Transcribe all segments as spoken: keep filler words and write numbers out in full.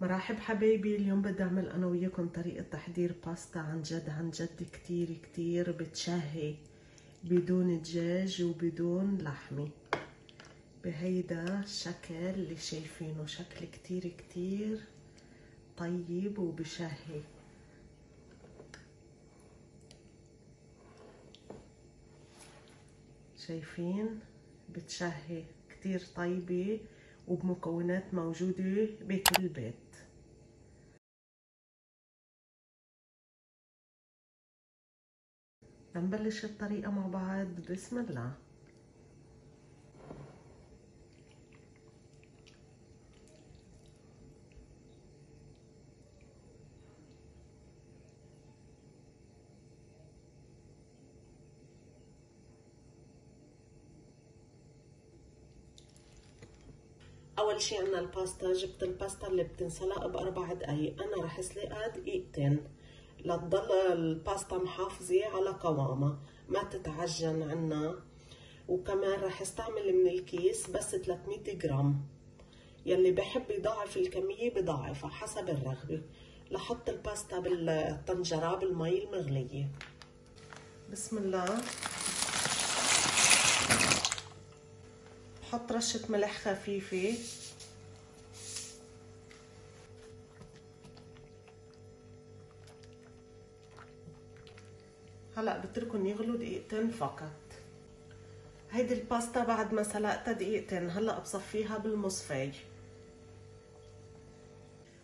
مرحب حبايبي. اليوم بدي اعمل انا وياكم طريقه تحضير باستا عن جد عن جد كتير كتير بتشهي بدون دجاج وبدون لحمه بهيدا الشكل اللي شايفينه، شكل كتير كتير طيب وبشهي. شايفين بتشهي كتير طيبه وبمكونات موجوده بكل بيت. نبلش الطريقة مع بعض. بسم الله. أول شي عنا الباستا. جبت الباستا اللي بتنسلق بأربع دقايق، أنا رح سلقها دقيقتين لتضل الباستا محافظة على قوامها ما تتعجن عنا. وكمان رح استعمل من الكيس بس ثلاثمية جرام، يلي بحب يضاعف الكمية بضاعفها حسب الرغبة. لحط الباستا بالطنجرة بالمي المغلية. بسم الله. بحط رشة ملح خفيفة، هلا بتركن يغلوا دقيقتين فقط. هيدي الباستا بعد ما سلقتها دقيقتين، هلا بصفيها بالمصفاي.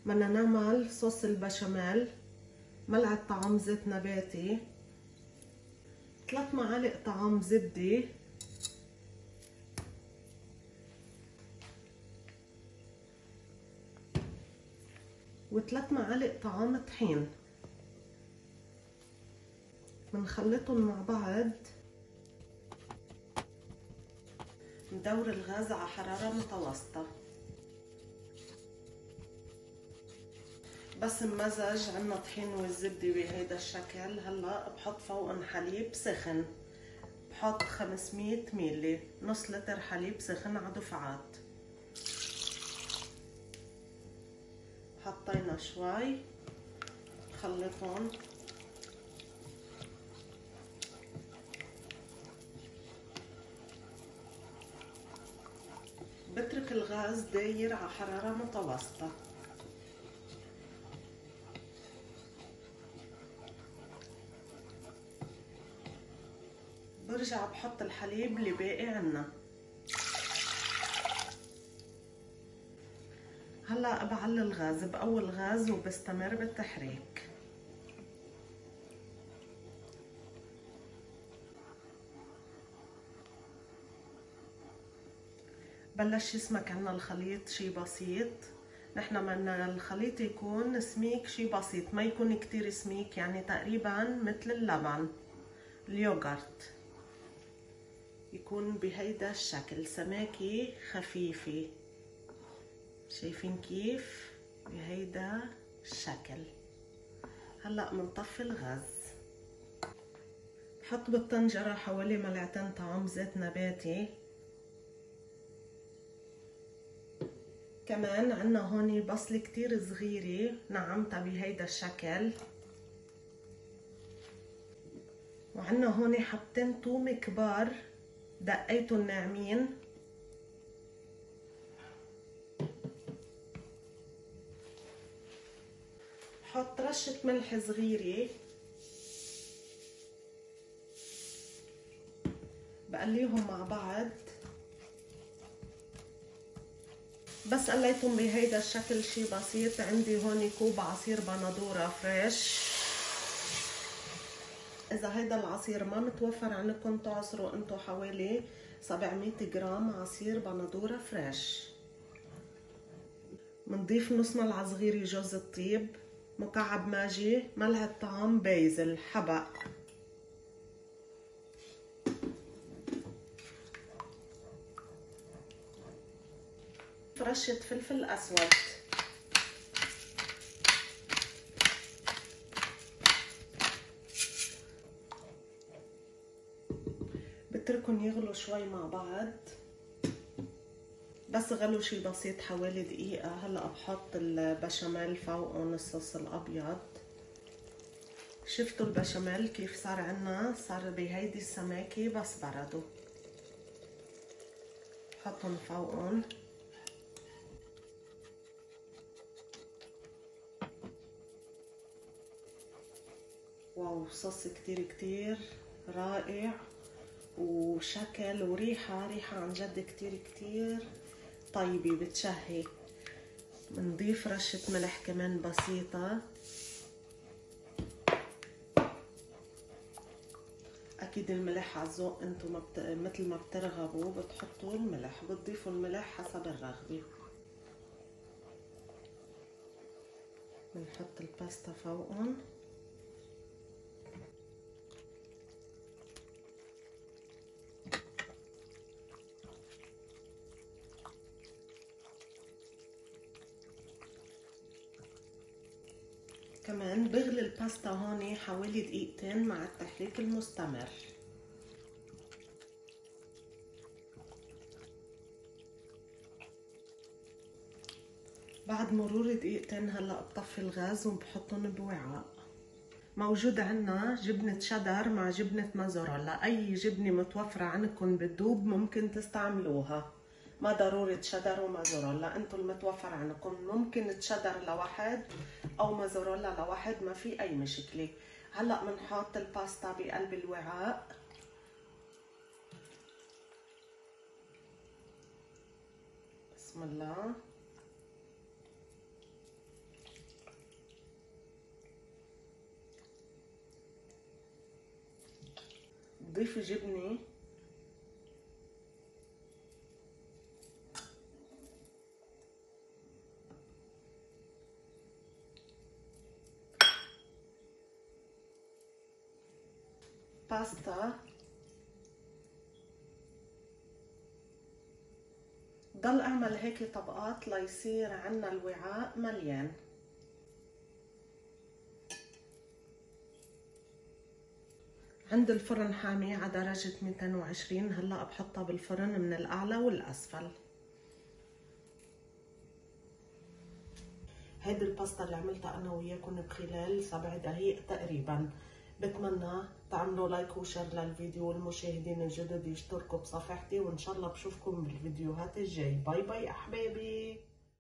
بدنا نعمل صوص البشاميل. ملعقة طعام زيت نباتي، ثلاث معالق طعام زبدة، وثلاث معالق طعام طحين. بنخلطهم مع بعض. ندور الغاز على حرارة متوسطة. بس نمزج عنا طحين والزبدة بهيدا الشكل. هلا بحط فوقن حليب سخن. بحط خمسمية ميلي، نص لتر حليب سخن على دفعات. حطينا شوي، بخلطهم. بترك الغاز داير على حرارة متوسطة. برجع بحط الحليب اللي باقي عنا. هلا بعلي الغاز، بأول غاز وبستمر بالتحريك. بلش يسمك عنا الخليط شي بسيط. نحن بدنا الخليط يكون سميك شي بسيط، ما يكون كتير سميك، يعني تقريبا مثل اللبن اليوغرت، يكون بهيدا الشكل، سماكي خفيفة. شايفين كيف؟ بهيدا الشكل. هلا منطفي الغاز. بحط بالطنجرة حوالي ملعقتين طعام زيت نباتي. كمان عنا هون بصلة كتير صغيرة نعمتها بهيدا الشكل، وعنا هون حبتين توم كبار دقيتهم ناعمين، بحط رشة ملح صغيرة، بقليهم مع بعض. بس قليتهم بهيدا الشكل شي بسيط. عندي هون كوب عصير بندوره فريش. اذا هيدا العصير ما متوفر عندكم تعصروا انتو حوالي سبعمية جرام عصير بندوره فريش. بنضيف نص ملعقه صغيره جوز الطيب، مكعب ماجي، ملعقه طعام بيزل حبق، رشة فلفل أسود. بتركن يغلوا شوي مع بعض. بس غلو شي بسيط حوالي دقيقة. هلا بحط البشاميل فوقهم الصوص الأبيض. شفتوا البشاميل كيف صار عنا؟ صار بهيدي السماكة بس بردوا. بحطهم فوقهم. واو، صوص كتير كتير رائع وشكل وريحة، ريحة عن جد كتير كتير طيبة بتشهي. بنضيف رشة ملح كمان بسيطة. أكيد الملح على الذوق، انتم مثل ما بترغبوا بتحطوا الملح، بتضيفوا الملح حسب الرغبة. بنحط الباستا فوقهم. كمان بغلي الباستا هون حوالي دقيقتين مع التحريك المستمر. بعد مرور دقيقتين هلا بطفي الغاز وبحطهم بوعاء. موجود عنا جبنة شدر مع جبنة موزاريلا، أي جبنة متوفرة عندكم بتذوب ممكن تستعملوها، ما ضروري شدر وموزاريلا، انتو المتوفر عندكم. ممكن تشدر لوحد او موزاريلا لوحد، ما في اي مشكله. هلا بنحط الباستا بقلب الوعاء. بسم الله. ضيفي جبنه. باستا ضل اعمل هيك طبقات ليصير عنا الوعاء مليان. عند الفرن حامي على درجة مئتين وعشرين. هلا بحطها بالفرن من الاعلى والاسفل. هيدي الباستا اللي عملتها انا وياكم بخلال سبع دقايق تقريبا. بتمنى تعملوا لايك وشير للفيديو، والمشاهدين الجدد يشتركوا بصفحتي، وان شاء الله بشوفكم بالفيديوهات الجاي. باي باي احبابي.